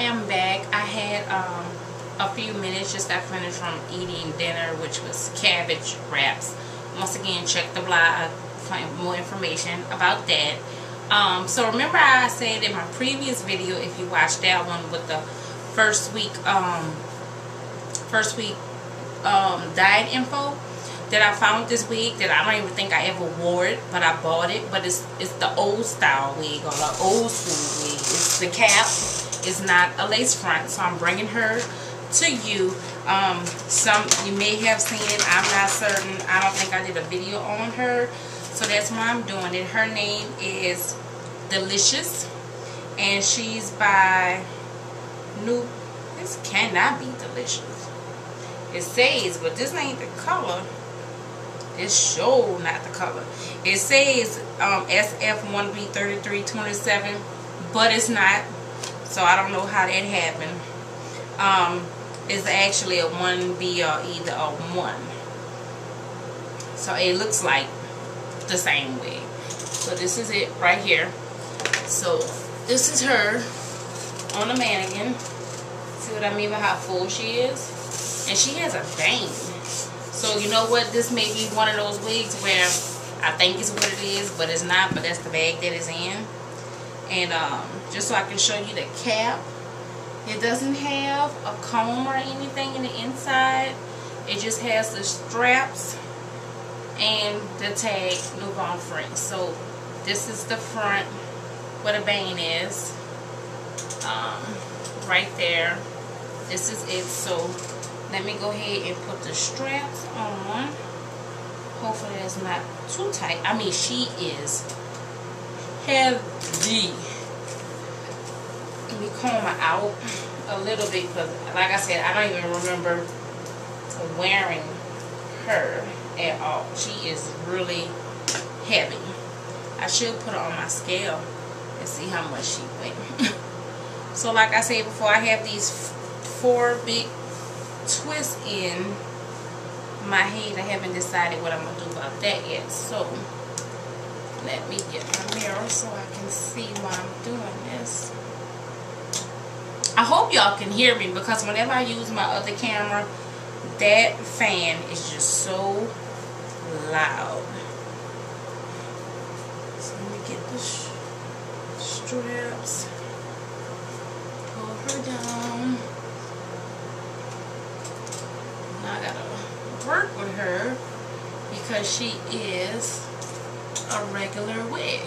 I am back. I had a few minutes just I finished from eating dinner, which was cabbage wraps. Once again, check the blog for more information about that. So remember I said in my previous video, if you watched that one with the first week diet info that I found this wig that I don't even think I ever wore it, but I bought it. But it's the old style wig, or the old school wig. It's the cap, it's not a lace front, so I'm bringing her to you. Some you may have seen it, I'm not certain. I don't think I did a video on her, so that's why I'm doing it. Her name is Delicious, and she's by New. This cannot be Delicious. It says, but this ain't the color. It's sure not the color. It says SF1B3327, but it's not. So I don't know how that happened. It's actually a 1B or either a 1. So it looks like the same wig. So this is it right here. So this is her on a mannequin. See what I mean by how full she is? And she has a vein. So you know what? This may be one of those wigs where I think it's what it is, but it's not. But that's the bag that it's in. And just so I can show you the cap, it doesn't have a comb or anything in the inside. It just has the straps and the tag Newborn Free. So this is the front where the vein is, right there. This is it. So let me go ahead and put the straps on. Hopefully it's not too tight. I mean, she is heavy. Let me comb her out a little bit, because like I said, I don't even remember wearing her at all. She is really heavy. I should put her on my scale and see how much she weighed. So like I said before, I have these four big twist in my head. I haven't decided what I'm gonna do about that yet, so let me get my mirror so I can see why I'm doing this. I hope y'all can hear me, because whenever I use my other camera, that fan is just so loud. So let me get the straps, pull her down. I gotta work with her because she is a regular wig.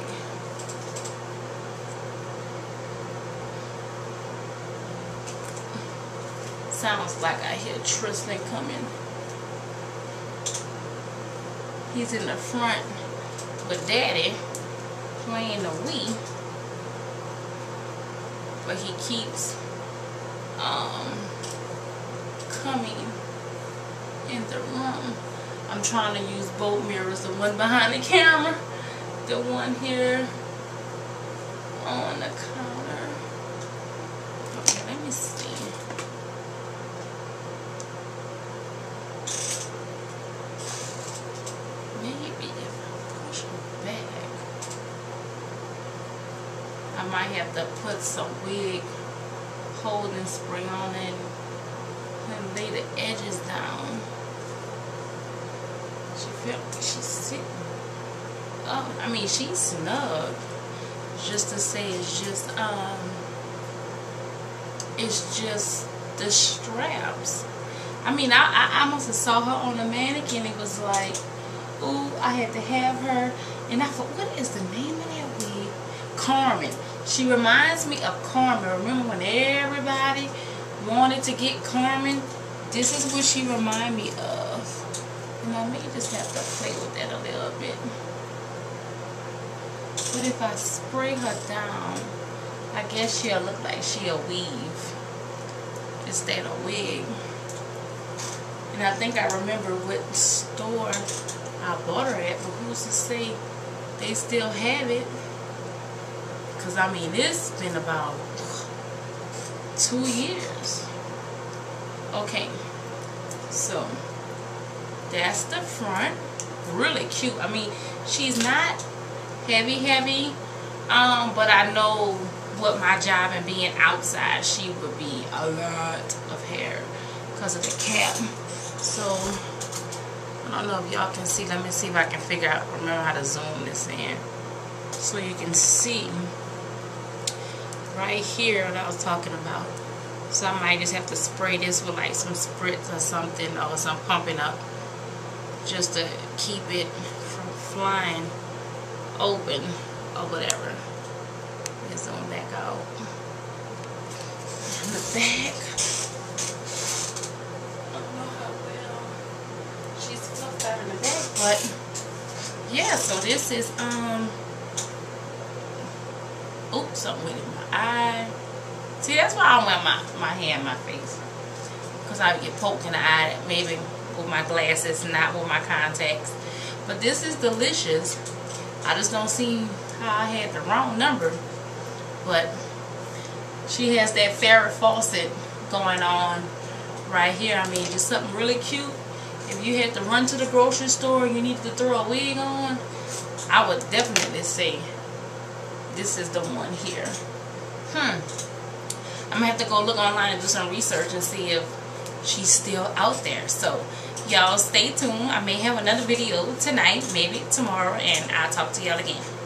Sounds like I hear Tristan coming. He's in the front with Daddy playing the Wii, but he keeps coming in the room. I'm trying to use both mirrors, the one behind the camera, the one here on the counter. Okay, let me see. Maybe if I push it back, I might have to put some wig holding spray on it and lay the edges down. She felt like she's sitting up. I mean, she's snug. Just to say, it's just the straps. I mean, I almost saw her on the mannequin. It was like, ooh, I had to have her. And I thought, what is the name of that wig? Carmen. She reminds me of Carmen. Remember when everybody wanted to get Carmen? This is what she reminded me of. And I may just have to play with that a little bit. But if I spray her down, I guess she'll look like she'll weave instead of wig. And I think I remember what store I bought her at, but who's to say they still have it? Because I mean, it's been about 2 years. Okay, so that's the front. Really cute. I mean, she's not heavy, but I know with my job and being outside, she would be a lot of hair because of the cap. So I don't know if y'all can see. Let me see if I can figure out, remember how to zoom this in so you can see right here what I was talking about. So I might just have to spray this with like some spritz or something, or some pumping up, just to keep it from flying open or whatever. Let's zoom back out. In the back. I don't know how well she's fluffed out in the back, but yeah. So this is oops, something went in my eye. See, that's why I don't wear my hand in my face, because I would get poked in the eye, maybe with my glasses, not with my contacts. But this is Delicious. I just don't see how I had the wrong number, but she has that Farrah Fawcett going on right here. I mean, just something really cute. If you had to run to the grocery store and you needed to throw a wig on, I would definitely say this is the one here. I'm gonna have to go look online and do some research and see if she's still out there. So y'all stay tuned. I may have another video tonight, maybe tomorrow, and I'll talk to y'all again.